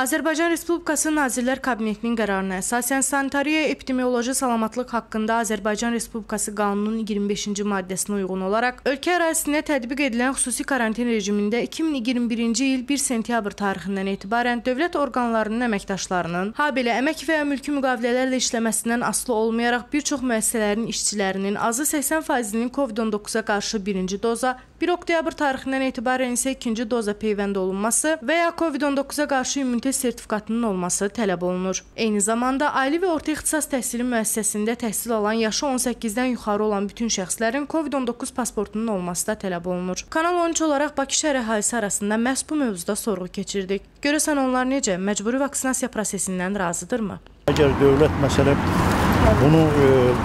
Azərbaycan Respublikası Nazirlər Kabinetinin qərarına əsasən Sanitariya epidemioloji salamatlıq haqqında Azərbaycan Respublikası qanununun 25-ci maddəsinə uyğun olaraq ölkə ərazisində tətbiq edilən xüsusi karantin rejimində 2021-ci il 1 sentyabr tarixindən etibarən dövlət orqanlarının əməkdaşlarının, habelə əmək və mülki müqavilələrlə işləməsindən asılı olmayaraq bir çox müəssisələrin işçilərinin azı 80%-nin COVID-19-a qarşı 1-ci doza, 1 oktyabr tarixindən etibarən isə 2-ci doza peyvənd olunması və ya COVID-19-a qarşı immunitet sertifikatının olması tələb olunur. Eyni zamanda ali və orta ixtisas təhsili müəssisəsində təhsil alan yaşı 18-dən yuxarı olan bütün şəxslərin COVID-19 pasportunun olması da tələb olunur. Kanal 13 olaraq Bakı şəhər əhalisi arasında məhz bu mövzuda sorğu keçirdik. Görəsən onlar necə, məcburi vaksinasiya prosesindən razıdırmı? Əgər dövlət məsələn bunu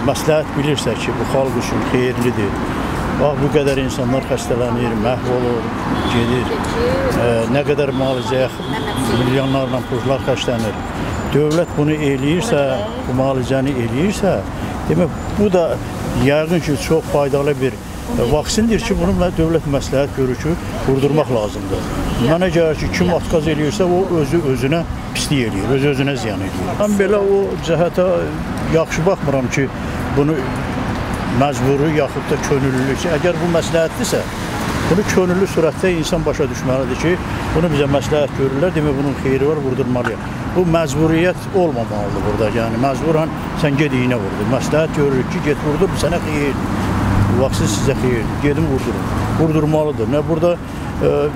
məsləhət bilirsə ki, bu xalq üçün xeyirlidir, bax bu qədər insanlar xəstələnir, məhv olur, gedir, nə qədər müalicəyə milyonlarla pullar xərclənir. Dövlət bunu eləyirsə, bu müalicəni eləyirsə, demək bu da yəqin ki, çox faydalı bir vaksindir ki, bununla dövlət məsləhət görür ki, vurdurmaq lazımdır. Mənə gəlir ki, kim atqaz eləyirsə, o özü-özünə pislik eləyir, özü-özünə ziyan eləyir. Mən belə o cəhətə yaxşı baxmıram ki, bunu məcburu yaxud da könüllü ki, əgər bu məsləhətlisə, bunu könüllü sürətdə insan başa düşməlidir ki, bunu bizə məsləhət görürlər, demək bunun xeyri var, vurdurmalıyam. Bu məcburiyyət olmamalıdır burada, yəni məcburan sən ged iynə vurdur, məsləhət görürük ki, get vurdur, bu sənə xeyir, bu vaksin sizə xeyir, gedin vurdurun, vurdurmalıdır, nə burada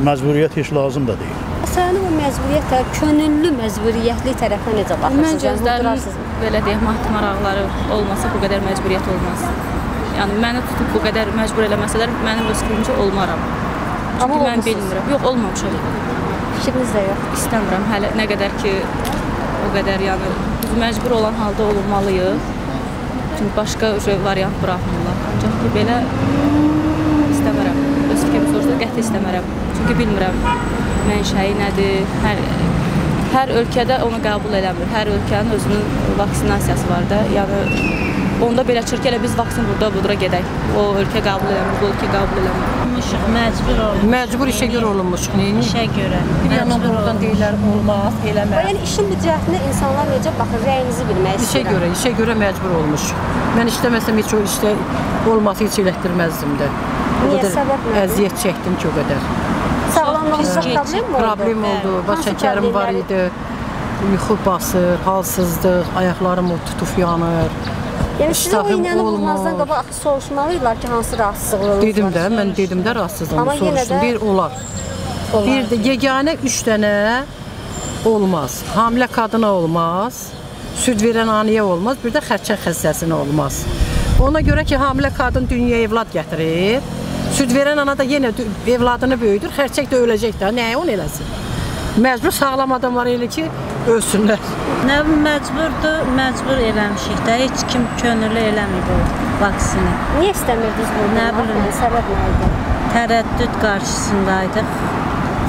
məcburiyyət heç lazım da deyil. Sənin bu məcburiyyətlə, könüllü məcburiyyətli tərəfə necə baxırsınız? Mən belə deyək, maddi maraqları olmasa bu qədər məcburiyyət olmaz. Yəni, məni tutub bu qədər məcbur eləməsələr, mənim öz fikrimcə olmaram. Çünki mən bilmirəm. Yox, olmamışam. Fikriniz də yox. İstəmirəm. Hələ nə qədər ki, o qədər yəni, məcbur olan halda olunmalıyıq. Çünki başqa variant bıraxmırlar. Ancaq ki, belə istəmirəm. Öz fikrim soruşda qəti istəmirəm. Çünki bilmirəm, mənşəyi nədir. Hər ölkədə onu qəbul eləmir. Hər ölkənin özünün vaksinasiyası var da. Yəni, onda belə çirkələ biz vaksin burada-budura gedək. O ölkə qəbul eləmir, bu ölkə qəbul eləmir. Məcbur olunmuşuq. Məcbur işə görə olunmuşuq. İşə görə. Bir yandan buradan deyirlər, olmaz, eləmər. Yəni işin bir cəhətində insanlar necə baxır, rəyinizi bilmək istəyirəm. İşə görə məcbur olmuşuq. Mən işləməsəm heç o işlə olması heç elətdirməzdim də. Niyə səbəb nədir? Əziyyət çəkdim ki, o qədər. Sağlamlığınızda problem oldu? Problem oldu, baş şəkərim var idi, yuxu basır, halsızdır, ayaqlarım tutuf yanır. Yəni, sizə o iynəni vurmazdan qabaq axı soruşmalıydılar ki, hansı rahatsızlığınız var? Dedim də, mən dedim də rahatsızlığını soruşdum. Bir olar. Bir də yeganə 3 dənə olmaz. Hamilə qadına olmaz, süd verən anıya olmaz, bir də xərçəng xəstəsinə olmaz. Ona görə ki, hamilə qadın dünyaya evlad gətirir, süd verən ana da yenə evladını böyüdür, xərçəng də öləcək də, nəyə onu eləsin? Məcbur sağlam adamlar elə ki, ölsünlər. Nə məcburdur, məcbur eləmişik də, heç kim könüllü eləmir bu vaksini. Niyə istəmirdiniz bunu? Nə bilin, səbəb nə idi? Tərəddüd qarşısındaydıq,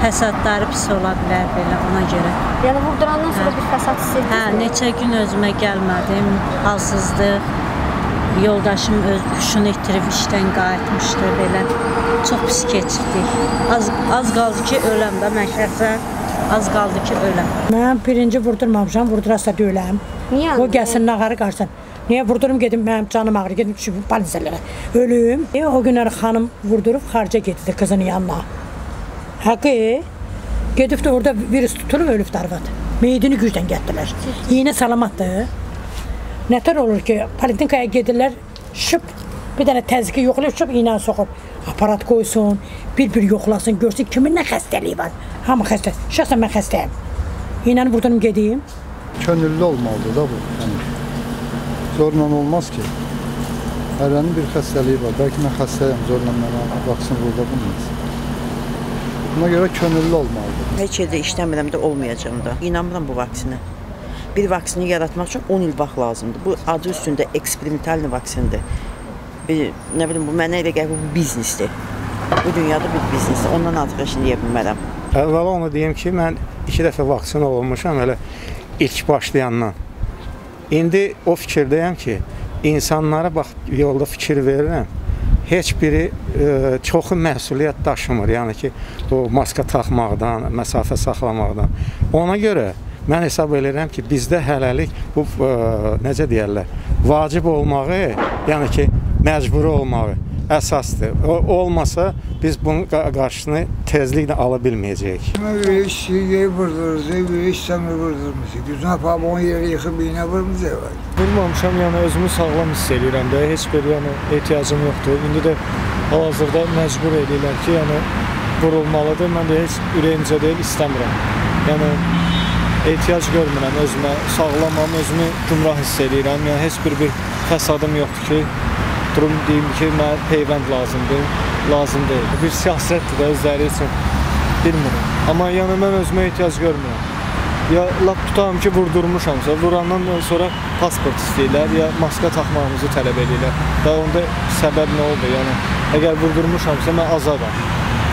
fəsadları pis ola bilər belə ona görə. Yəni, vurdurandan sonra bir fəsad hiss ediniz? Hə, neçə gün özümə gəlmədim, halsızdıq, yoldaşım öz huşunu itirib işdən qayıtmışdı belə. Çox pis keçirdik, az qaldı ki, öləm də məşəxsə. Az qaldı ki, öləm. Mən pirinci vurdurmamışam, vurdurasa da öləm. Niyə? O gəlsin, nağarı qarsın. Niyə vurdurum, gedim, mənim canım ağrı, gedim, şübhü, balinzələrə. Ölüm. O günləri xanım vurdurub, xarica getirdi qızının yanına. Həqi, gedib də orada virus tutulub, ölüb darvad. Meydini gücdən gətdilər. İynə salamatdır. Nətər olur ki, polinkaya gedirlər, şüb, bir dənə təziki yoxlayıb, şüb, iynəni soxub. Aparat qoysun, bir-bir yoxlasın, görsün kimin nə xəstəliyi var. Hamı xəstə, şəxsən mən xəstəyəm. İynəni buradanım gediyim. Könüllü olmalıdır da bu. Zorla olmaz ki. Hərənin bir xəstəliyi var. Bəlkə mən xəstəyəm, zorla mənə baxsın, burada bulmaz. Buna görə könüllü olmalıdır. Heç yerdə işləmirəm də, olmayacağım da. İnanmıram bu vaksinə. Bir vaksini yaratmaq üçün 10 il vaxt lazımdır. Bu adı üstündə eksperimental vaksindir. Nə bilim, bu mənə elə gələk, bu biznisdir. Bu dünyada bir biznisdir, ondan artıq işini deyə bilmərəm. Əvvəla onu deyim ki, mən 2 dəfə vaksin olmuşam, elə ilk başlayandan. İndi o fikirdəyəm ki, insanlara bax, yolda fikir verirəm, heç biri çoxu məsuliyyət daşımır. Yəni ki, bu maska taxmaqdan, məsafə saxlamaqdan. Ona görə mən hesab edirəm ki, bizdə hələlik bu, necə deyirlər, vacib olmağı, yəni ki, məcburi olmağı əsasdır. O olmasa biz bunun qarşısını tezliklə ala bilməyəcəyik. Gücünə paham 10 yerə yıxıb iynə vurmuşam. Vurmamışam, yəni özümü sağlam hiss edirəm də, heç bir yəni ehtiyacım yoxdur. İndi də hal-hazırda məcbur edirlər ki, yəni vurulmalıdır. Mən də heç ürəyimcə deyil, istəmirəm. Yəni ehtiyac görmürəm özümə, sağlamam, özümü gümrah hiss edirəm. Yəni heç bir fəsadım yoxdur ki, durum deyim ki, mənə peyvənd lazımdır, lazım deyil. Bir siyasətdir də özləri üçün, bilmirəm. Amma yəni mən özümə ehtiyac görmürəm. Ya lap tutam ki, vurdurmuşamsa, vurandan sonra pasport istəyirlər, ya maska taxmağımızı tələb edirlər. Və onda səbəb nə oldu? Yəni, əgər vurdurmuşamsa, mən azadam.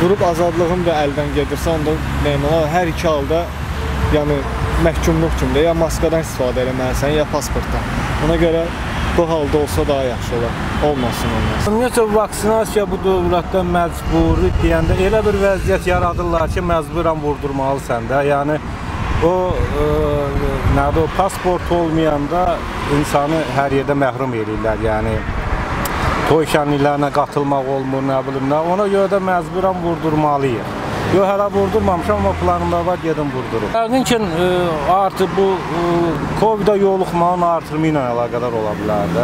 Vurub azadlığım da əldən gedirsə, onda nəymələ, hər iki halda yəni, məhkumluq cümlə, ya maskadan istifadə eləməlisən, ya pasportdan. Ona görə bu halda olsa daha yaxşı olar, olmasın. Ümumiyyətlə, vaksinasiya bu dövlətdə məcburi deyəndə elə bir vəziyyət yaradırlar ki, məcburən vurdurmalısən də. Yəni, o pasport olmayanda insanı hər yerdə məhrum edirlər. Yəni, toy şənliklərinə qatılmaq olmur, nə bilim, nə. Ona görə də məcburən vurdurmalıyıq. Yox, hələ vurdurmamışam, amma planımda var, gedim vurdurum. Yəqin ki, artıq bu COVID-a yoluxmanın artırımı ilə əlaqədar ola bilər də.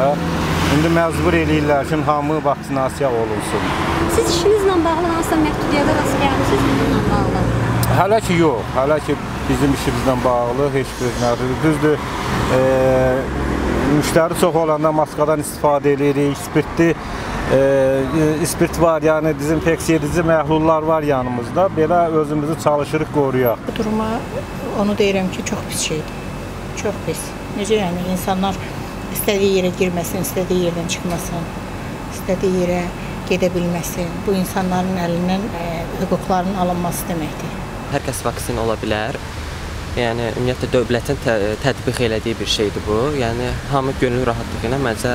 İndi məcbur eləyirlər ki, hamı vaksinasiya olunsun. Siz işinizlə bağlı hansısa məhdudiyyətə rast gəlmisiniz bununla bağlı? Hələ ki, yox. Hələ ki, bizim işimizlə bağlı heç bir nədir. Düzdür, müştəri çox olanda maskadan istifadə edirik, spirtli. İspirt var, yəni dezinfeksiya edici məhlullar var yanımızda. Belə özümüzü çalışırıq, qoruyaq. Bu duruma onu deyirəm ki, çox pis şeydir. Çox pis. Necə yəni, insanlar istədiyi yerə girməsin, istədiyi yerdən çıxmasın, istədiyi yerə gedə bilməsin. Bu insanların əlindən hüquqlarının alınması deməkdir. Hər kəs vaksin ola bilər. Yəni, ümumiyyətlə, dövlətin tətbiq elədiyi bir şeydir bu. Yəni, hamı gönül rahatlıqına məncə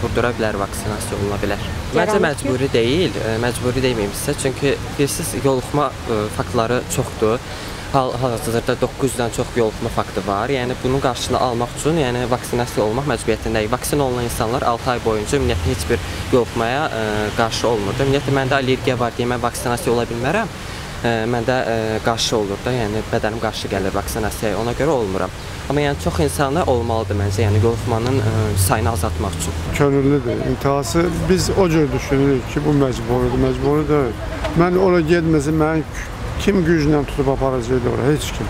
vurdura bilər, vaksinasiya oluna bilər. Məncə məcburi deyil, məcburi deməyimizsə. Çünki bilirsiniz, yoluxma faktları çoxdur. Hal-hazırda 900-dən çox yoluxma faktı var. Yəni, bunun qarşısını almaq üçün vaksinasiya olmaq məcburiyyətindəyik. Vaksin olunan insanlar 6 ay boyunca ümumiyyətlə heç bir yoluxmaya qarşı olmurdu. Ümumiyyətlə, məndə allergiya var deyə mən vaksinasiya ola bilmərəm. Məndə qarşı olur da, yəni bədənim qarşı gəlir vaksinasiyaya, ona görə olmuram. Amma yəni çox insanlar olmalıdır məncə, yəni yoluxmanın sayını azaltmaq üçün. Könüllüdür, intihası. Biz o cür düşünürük ki, bu məcburidir, məcburidir. Mən ona gedməsin, mən kim güclə tutub aparacaqdı oraya, heç kim.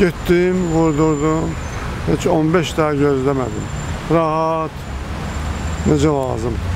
Getdim, vurdurdum, heç 15 dəqiqə gözləmədim. Rahat, necə lazımdır.